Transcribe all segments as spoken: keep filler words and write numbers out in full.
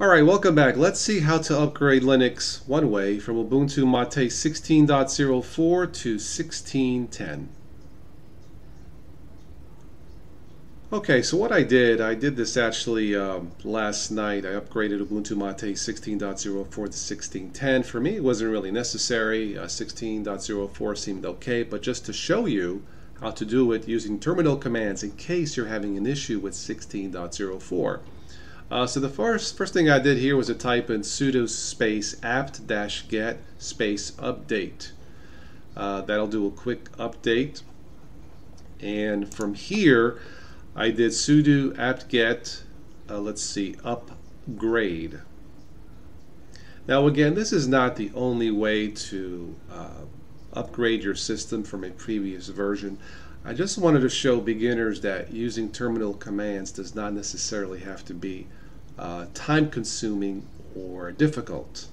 Alright, welcome back. Let's see how to upgrade Linux one way from Ubuntu MATE sixteen point oh four to sixteen ten. Okay, so what I did, I did this actually um, last night. I upgraded Ubuntu MATE sixteen point oh four to sixteen ten. For me, it wasn't really necessary. Uh, sixteen point oh four seemed okay, but just to show you how to do it using terminal commands in case you're having an issue with sixteen point oh four. Uh, so the first first thing I did here was to type in sudo space apt-get space update. Uh, that'll do a quick update. And from here, I did sudo apt-get, uh, let's see, upgrade. Now again, this is not the only way to uh, upgrade your system from a previous version. I just wanted to show beginners that using terminal commands does not necessarily have to be uh, time-consuming or difficult.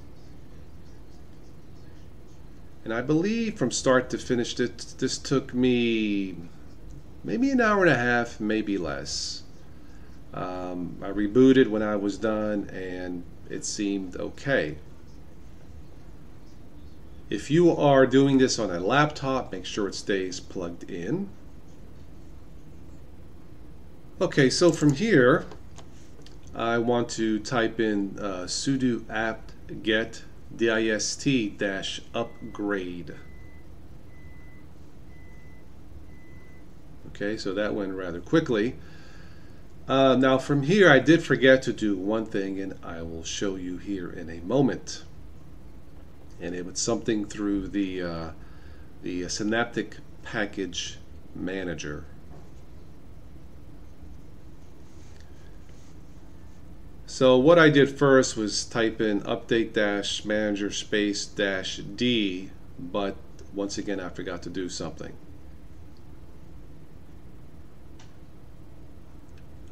And I believe from start to finish, this, this took me maybe an hour and a half, maybe less. Um, I rebooted when I was done, and it seemed okay. If you are doing this on a laptop, make sure it stays plugged in. Okay, so from here, I want to type in uh, sudo apt-get dist-upgrade. Okay, so that went rather quickly. Uh, now from here, I did forget to do one thing, and I will show you here in a moment. And it was something through the, uh, the Synaptic Package Manager. So what I did first was type in update-manager space-d, but once again I forgot to do something.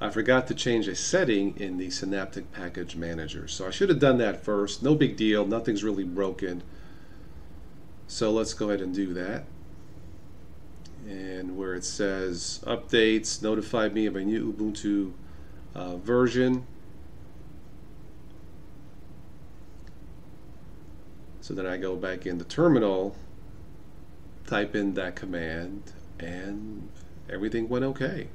I forgot to change a setting in the Synaptic Package Manager. So I should have done that first. No big deal, nothing's really broken. So let's go ahead and do that. And where it says updates, notify me of a new Ubuntu uh, version. So then I go back in the terminal, type in that command, and everything went okay.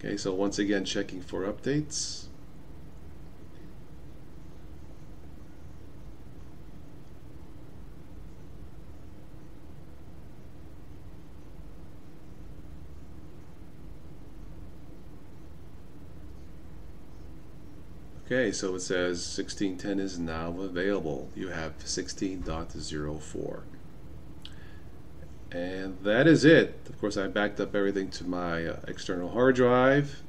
Okay, so once again, checking for updates. Okay, so it says sixteen ten is now available. You have sixteen point oh four. And that is it. Of course, I backed up everything to my uh, external hard drive.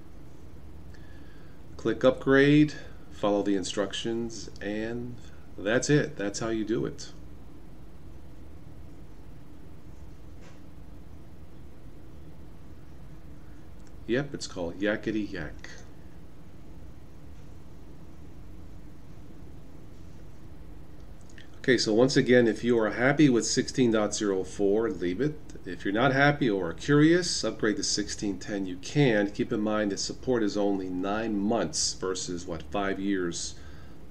Click upgrade, follow the instructions, and that's it. That's how you do it. Yep, it's called yakety yak. Okay, so once again, if you are happy with sixteen point oh four, leave it. If you're not happy or are curious, upgrade to sixteen ten you can. Keep in mind that support is only nine months versus, what, five years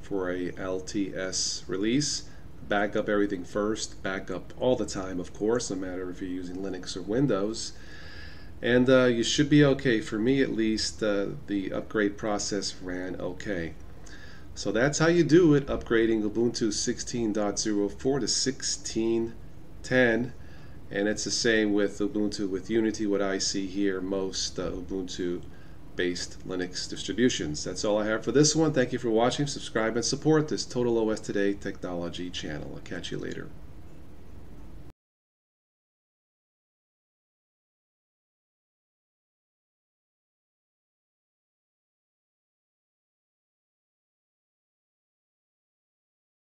for a L T S release. Back up everything first. Back up all the time, of course, no matter if you're using Linux or Windows. And uh, you should be okay. For me, at least, uh, the upgrade process ran okay. So that's how you do it, upgrading Ubuntu sixteen point oh four to sixteen ten. And it's the same with Ubuntu with Unity, what I see here, most uh, Ubuntu-based Linux distributions. That's all I have for this one. Thank you for watching. Subscribe and support this Total O S Today technology channel. I'll catch you later.